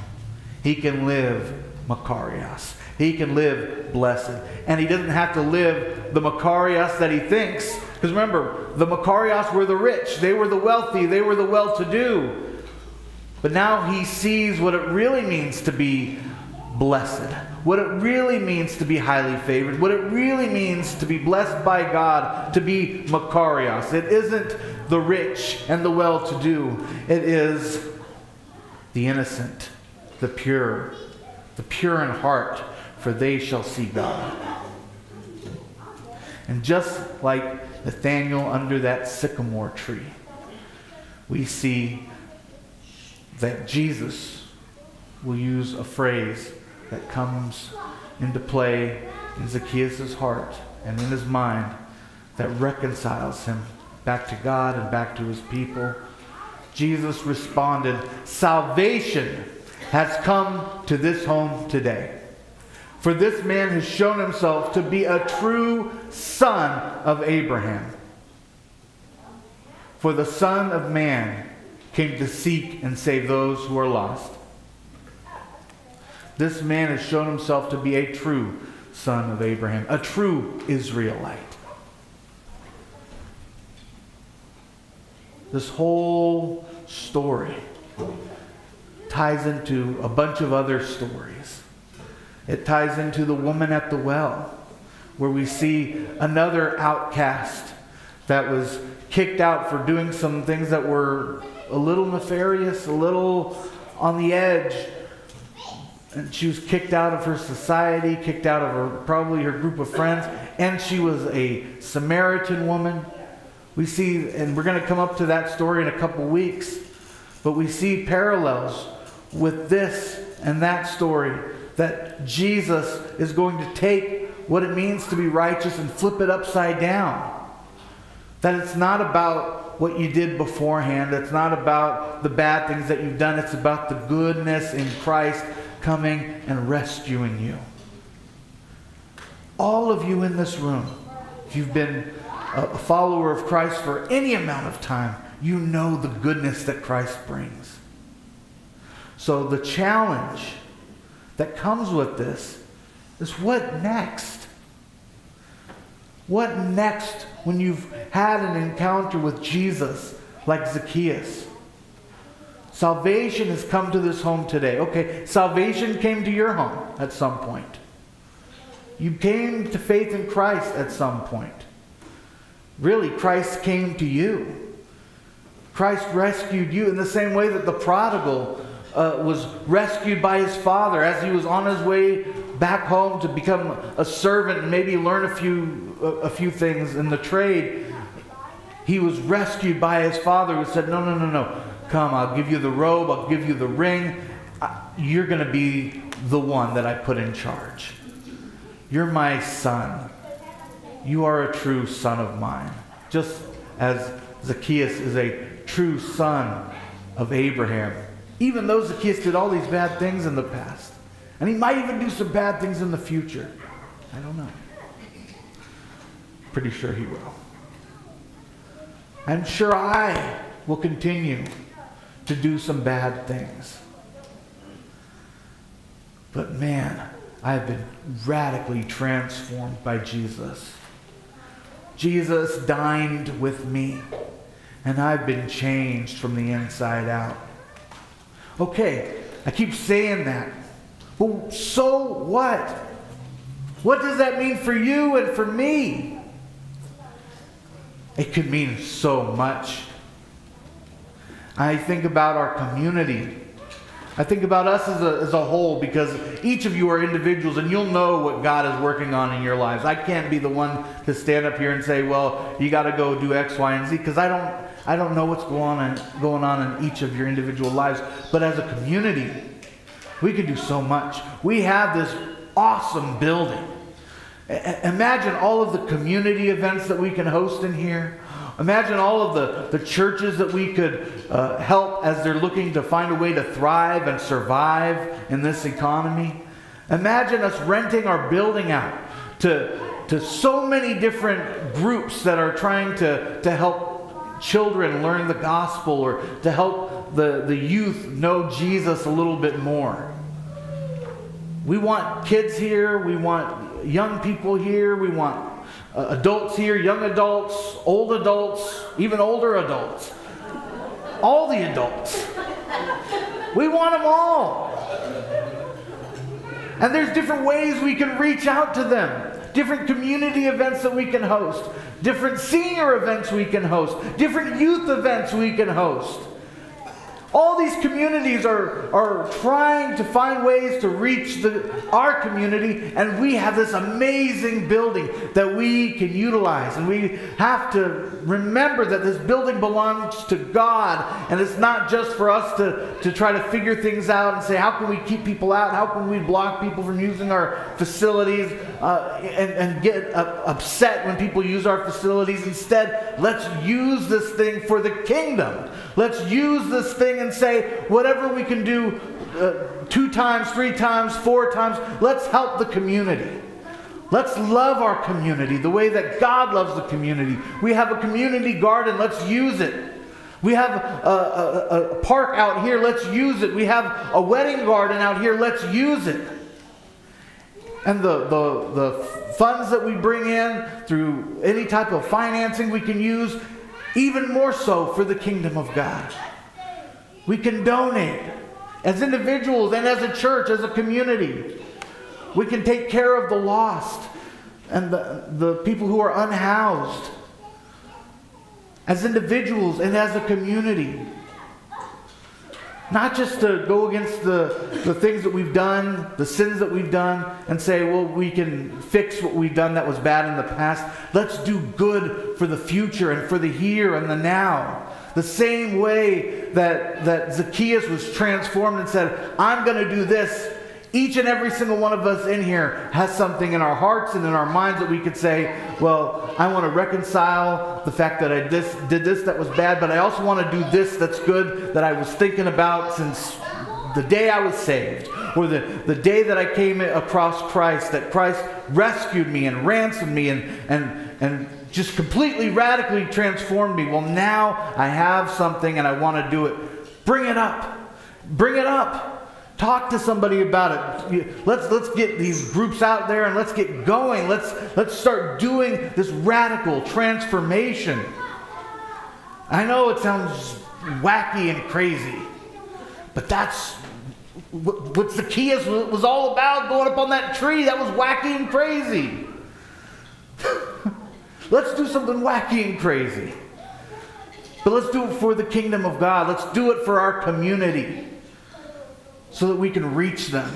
He can live Makarios. He can live blessed. And he doesn't have to live the Makarios that he thinks. Because remember, the Makarios were the rich. They were the wealthy. They were the well-to-do. But now he sees what it really means to be blessed, what it really means to be highly favored, what it really means to be blessed by God, to be Makarios. It isn't the rich and the well-to-do. It is the innocent, the pure, the pure in heart, for they shall see God. And just like Nathanael under that sycamore tree, we see that Jesus will use a phrase that comes into play in Zacchaeus' heart and in his mind that reconciles him back to God and back to his people. Jesus responded, salvation has come to this home today. For this man has shown himself to be a true son of Abraham. For the Son of Man came to seek and save those who are lost. This man has shown himself to be a true son of Abraham, a true Israelite. This whole story ties into a bunch of other stories. It ties into the woman at the well, where we see another outcast that was kicked out for doing some things that were a little nefarious, a little on the edge. And she was kicked out of her society, kicked out of her, probably her group of friends. And she was a Samaritan woman. We see, and we're going to come up to that story in a couple weeks, but we see parallels with this and that story, that Jesus is going to take what it means to be righteous and flip it upside down. That it's not about what you did beforehand. It's not about the bad things that you've done. It's about the goodness in Christ coming and rescuing you. All of you in this room, if you've been a follower of Christ for any amount of time, you know the goodness that Christ brings. So the challenge that comes with this is, what next? What next when you've had an encounter with Jesus like Zacchaeus? Salvation has come to this home today. Okay, salvation came to your home at some point. You came to faith in Christ at some point. Really, Christ came to you. Christ rescued you in the same way that the prodigal uh, was rescued by his father as he was on his way back home to become a servant and maybe learn a few, a few things in the trade. He was rescued by his father, who said, no, no, no, no. Come, I'll give you the robe. I'll give you the ring. You're going to be the one that I put in charge. You're my son. You are a true son of mine. Just as Zacchaeus is a true son of Abraham. Even though Zacchaeus did all these bad things in the past. And he might even do some bad things in the future. I don't know. Pretty sure he will. I'm sure I will continue to do some bad things. But man, I have been radically transformed by Jesus. Jesus dined with me, and I've been changed from the inside out. Okay, I keep saying that. Well, so what? What does that mean for you and for me? It could mean so much. I think about our community. I think about us as a, as a whole, because each of you are individuals and you'll know what God is working on in your lives. I can't be the one to stand up here and say, well, you got to go do X, Y, and Z, because I don't, I don't know what's going on, in, going on in each of your individual lives. But as a community, we can do so much. We have this awesome building. Imagine all of the community events that we can host in here. Imagine all of the, the churches that we could uh, help as they're looking to find a way to thrive and survive in this economy. Imagine us renting our building out to, to so many different groups that are trying to, to help children learn the gospel, or to help the, the youth know Jesus a little bit more. We want kids here. We want young people here. We want Uh, adults here, young adults, old adults, even older adults. All the adults. We want them all. And there's different ways we can reach out to them. Different community events that we can host. Different senior events we can host. Different youth events we can host. All these communities are, are trying to find ways to reach the, our community, and we have this amazing building that we can utilize. And we have to remember that this building belongs to God, and it's not just for us to, to try to figure things out and say, how can we keep people out? How can we block people from using our facilities uh, and, and get uh, upset when people use our facilities? Instead, let's use this thing for the kingdom. Let's use this thing and say, whatever we can do uh, two times, three times, four times, let's help the community. Let's love our community the way that God loves the community. We have a community garden. Let's use it. We have a, a, a park out here. Let's use it. We have a wedding garden out here. Let's use it. And the, the, the funds that we bring in through any type of financing we can use, even more so for the kingdom of God. We can donate as individuals and as a church, as a community. We can take care of the lost and the, the people who are unhoused. As individuals and as a community. Not just to go against the, the things that we've done, the sins that we've done, and say, well, we can fix what we've done that was bad in the past. Let's do good for the future and for the here and the now. The same way that, that Zacchaeus was transformed and said, I'm going to do this. Each and every single one of us in here has something in our hearts and in our minds that we could say, well, I want to reconcile the fact that I this, did this that was bad, but I also want to do this that's good that I was thinking about since the day I was saved, or the, the day that I came across Christ, that Christ rescued me and ransomed me and and and just completely radically transformed me. Well, now I have something and I want to do it. Bring it up. Bring it up. Talk to somebody about it. Let's let's get these groups out there and let's get going. Let's let's start doing this radical transformation. I know it sounds wacky and crazy, but that's what, what Zacchaeus was all about, going up on that tree. That was wacky and crazy. Let's do something wacky and crazy. But let's do it for the kingdom of God. Let's do it for our community so that we can reach them.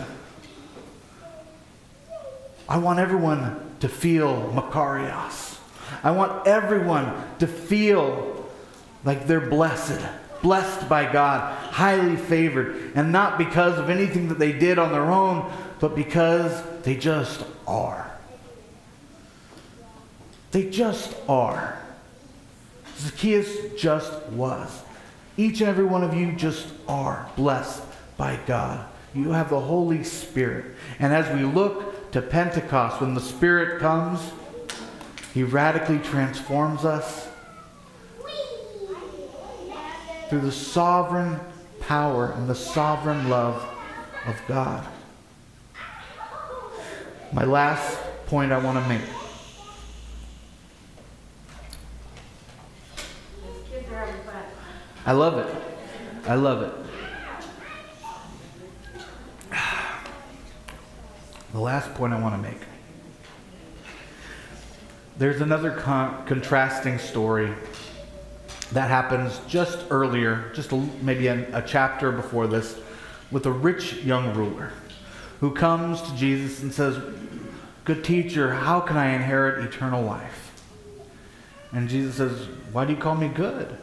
I want everyone to feel Makarios. I want everyone to feel like they're blessed, blessed by God, highly favored, and not because of anything that they did on their own, but because they just are. They just are. Zacchaeus just was. Each and every one of you just are blessed by God. You have the Holy Spirit. And as we look to Pentecost, when the Spirit comes, He radically transforms us through the sovereign power and the sovereign love of God. My last point I want to make. I love it. I love it. The last point I want to make There's another con- contrasting story that happens just earlier, just a, maybe an, a chapter before this, with a rich young ruler who comes to Jesus and says, "Good teacher, how can I inherit eternal life?" And Jesus says, "Why do you call me good?"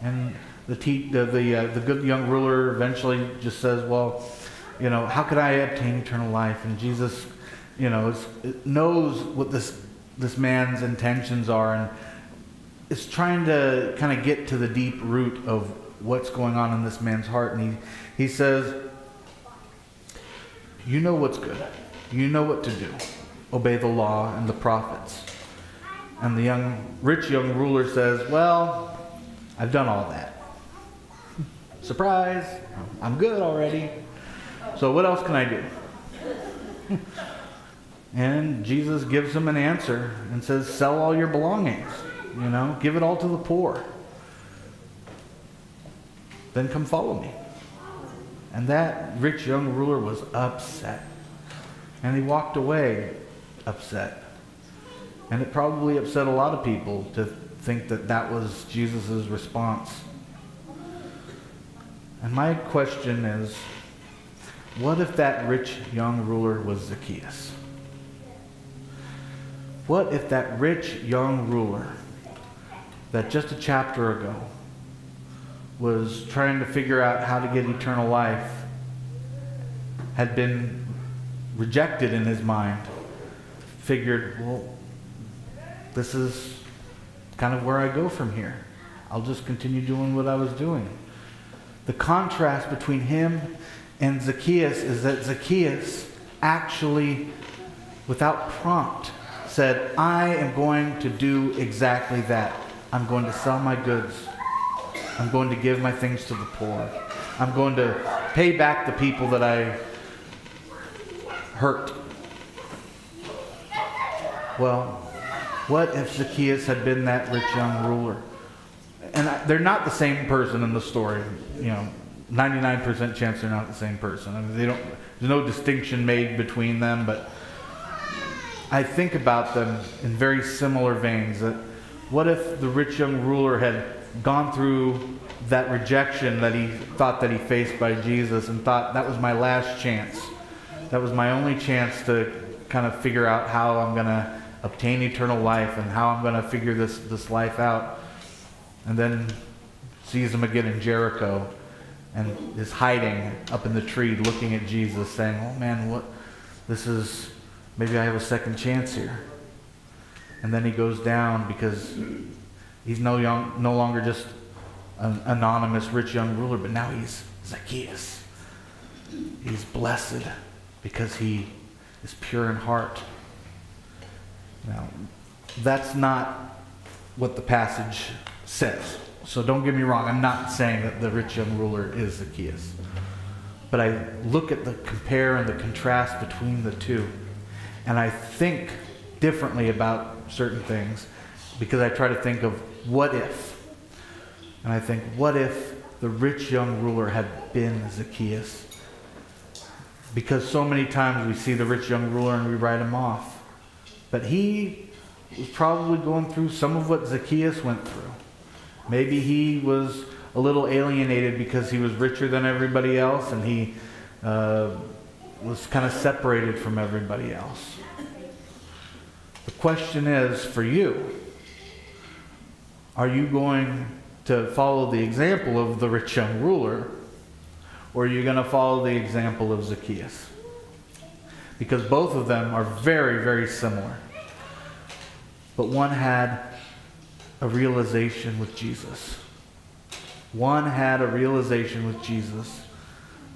And the te- the the, uh, the good young ruler eventually just says, "Well, you know, how could I obtain eternal life?" And Jesus, you know, is, knows what this this man's intentions are, and is trying to kind of get to the deep root of what's going on in this man's heart. And he, he says, "You know what's good. You know what to do. Obey the law and the prophets." And the young rich young ruler says, "Well, I've done all that. Surprise, I'm good already. So what else can I do?" And Jesus gives him an answer and says, "Sell all your belongings, you know, give it all to the poor. Then come follow me." And that rich young ruler was upset. And he walked away upset. And it probably upset a lot of people to think that that was Jesus' response. And my question is, what if that rich young ruler was Zacchaeus? What if that rich young ruler that just a chapter ago was trying to figure out how to get eternal life had been rejected in his mind, figured, well, this is kind of where I go from here. I'll just continue doing what I was doing. The contrast between him and Zacchaeus is that Zacchaeus actually, without prompt, said, "I am going to do exactly that. I'm going to sell my goods. I'm going to give my things to the poor. I'm going to pay back the people that I hurt." Well, what if Zacchaeus had been that rich young ruler? And I, they're not the same person in the story. You know, ninety-nine percent chance they're not the same person. I mean, they don't. There's no distinction made between them, but I think about them in very similar veins. That what if the rich young ruler had gone through that rejection that he thought that he faced by Jesus and thought, that was my last chance. That was my only chance to kind of figure out how I'm going to obtain eternal life and how I'm going to figure this, this life out. And then sees him again in Jericho and is hiding up in the tree looking at Jesus saying, "Oh man, what? This is, maybe I have a second chance here." And then he goes down because he's no, young, no longer just an anonymous rich young ruler, but now he's Zacchaeus. He's blessed because he is pure in heart. Now, that's not what the passage says. So don't get me wrong. I'm not saying that the rich young ruler is Zacchaeus. But I look at the compare and the contrast between the two. And I think differently about certain things because I try to think of what if. And I think, what if the rich young ruler had been Zacchaeus? Because so many times we see the rich young ruler and we write him off. But he was probably going through some of what Zacchaeus went through. Maybe he was a little alienated because he was richer than everybody else and he uh, was kind of separated from everybody else. The question is for you, are you going to follow the example of the rich young ruler, or are you going to follow the example of Zacchaeus? Because both of them are very, very similar. But one had a realization with Jesus. One had a realization with Jesus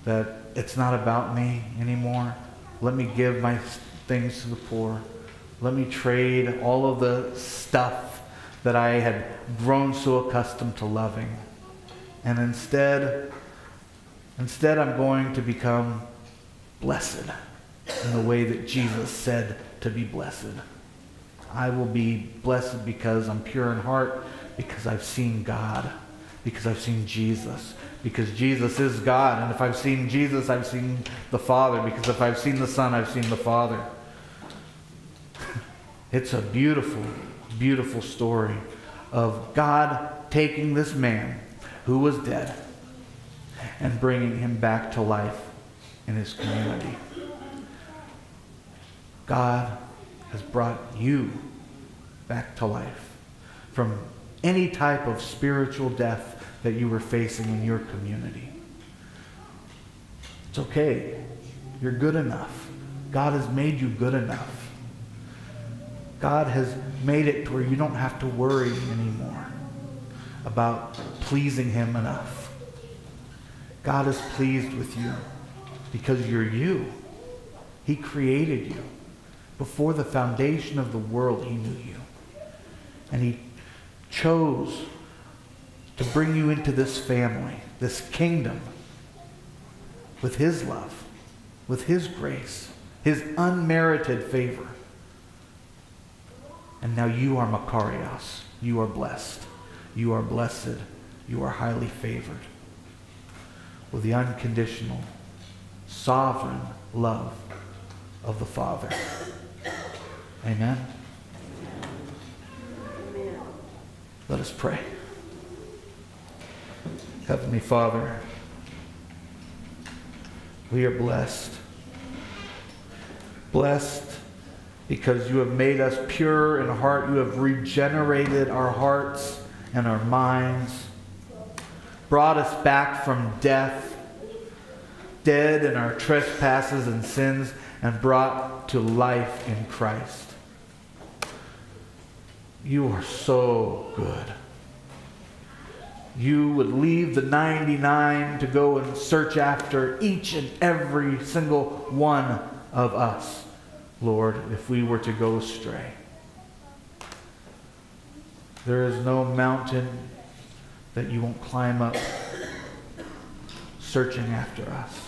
that it's not about me anymore. Let me give my things to the poor. Let me trade all of the stuff that I had grown so accustomed to loving. And instead, instead I'm going to become blessed in the way that Jesus said to be blessed. I will be blessed because I'm pure in heart, because I've seen God, because I've seen Jesus, because Jesus is God. And if I've seen Jesus, I've seen the Father, because if I've seen the Son, I've seen the Father. It's a beautiful, beautiful story of God taking this man who was dead and bringing him back to life in his community. God has brought you back to life from any type of spiritual death that you were facing in your community. It's okay. You're good enough. God has made you good enough. God has made it to where you don't have to worry anymore about pleasing him enough. God is pleased with you because you're you. He created you. Before the foundation of the world, he knew you. And he chose to bring you into this family, this kingdom, with his love, with his grace, his unmerited favor. And now you are Makarios. You are blessed. You are blessed. You are highly favored with the unconditional, sovereign love of the Father. Amen? Amen. Let us pray. Heavenly Father, we are blessed. Blessed because you have made us pure in heart. You have regenerated our hearts and our minds, brought us back from death, dead in our trespasses and sins, and brought to life in Christ. You are so good. You would leave the ninety-nine to go and search after each and every single one of us, Lord, if we were to go astray. There is no mountain that you won't climb up searching after us.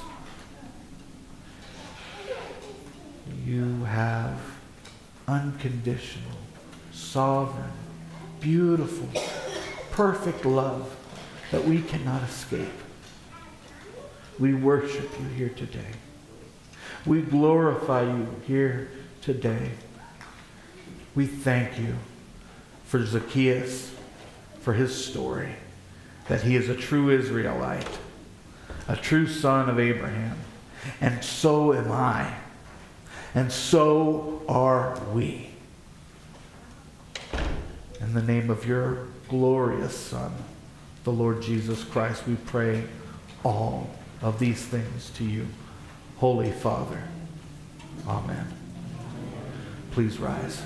You have unconditional, sovereign, beautiful, perfect love that we cannot escape. We worship you here today. We glorify you here today. We thank you for Zacchaeus, for his story, that he is a true Israelite, a true son of Abraham. And so am I. And so are we. In the name of your glorious Son, the Lord Jesus Christ, we pray all of these things to you, Holy Father. Amen. Please rise.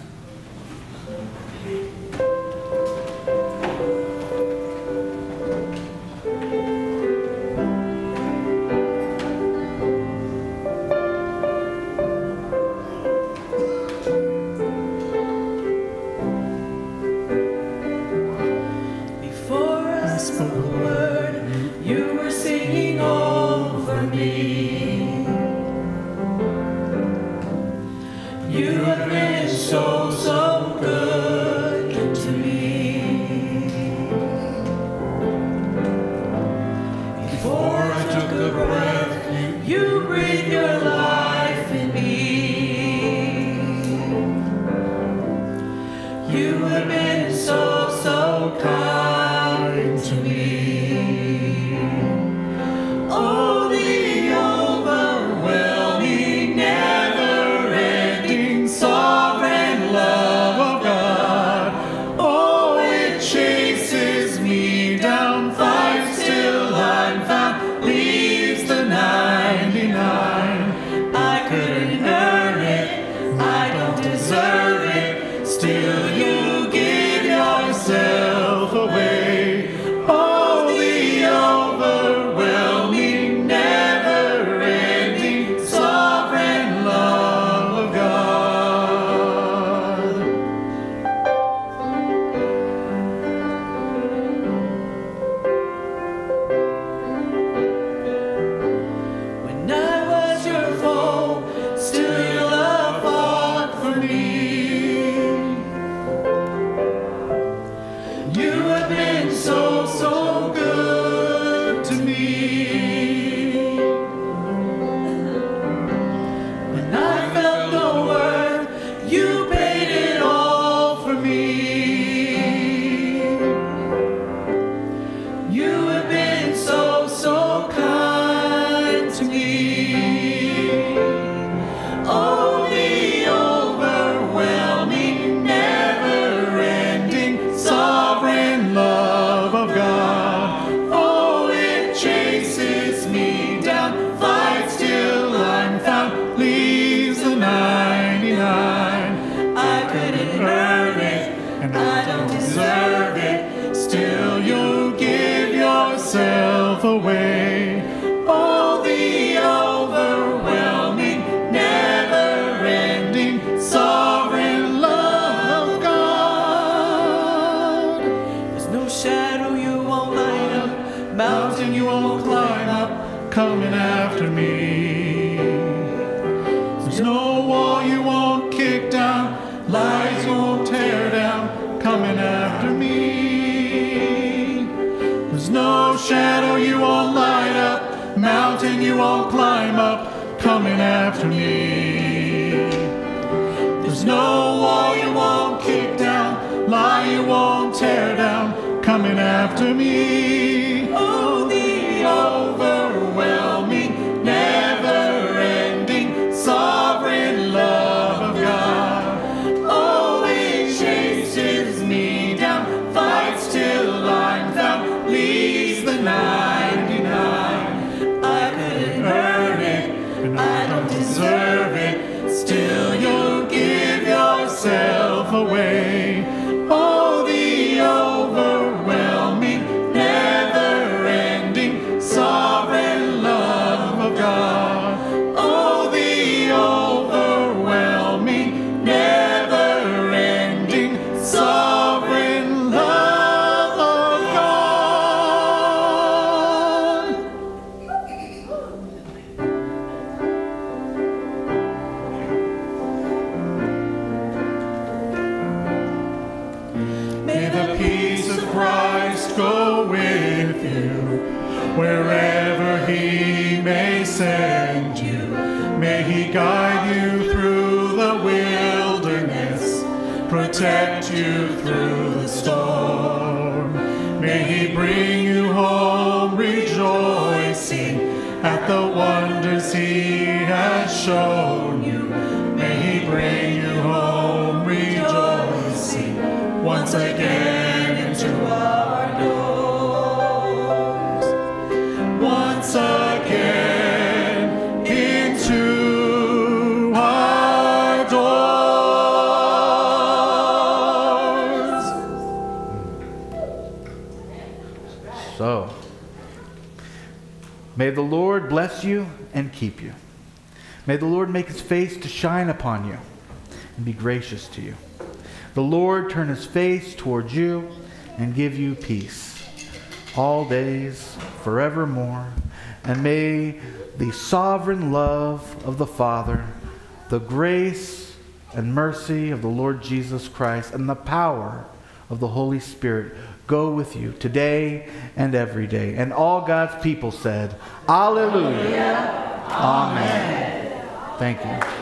yourself away. Oh, the overwhelming, never-ending, sovereign love of God. There's no shadow you won't light up, mountain you won't climb up, coming after me. There's no wall you won't kick down, lies you won't tear down, coming after me. No shadow you won't light up, mountain you won't climb up, coming after me. There's no wall you won't kick down, lie you won't tear down, coming after me. Oh, the overwhelming, never-ending, sovereign love of God. Oh, He chases me down, fights till I'm found, leaves the ninety-nine. I couldn't earn it, and I don't deserve it. Still, you give yourself away. Oh, the overwhelming, never-ending, sovereign love of God. Oh, the overwhelming, never-ending, sovereign love. Wherever He may send you, may He guide you through the wilderness, protect you through the storm. May He bring you home rejoicing at the wonders He has shown you. May He bring you home rejoicing once again into our door. Once again into our doors. So, may the Lord bless you and keep you. May the Lord make His face to shine upon you and be gracious to you. The Lord turn His face toward you and give you peace, all days, forevermore. And may the sovereign love of the Father, the grace and mercy of the Lord Jesus Christ, and the power of the Holy Spirit go with you today and every day. And all God's people said, Alleluia, Amen. Amen. Thank you.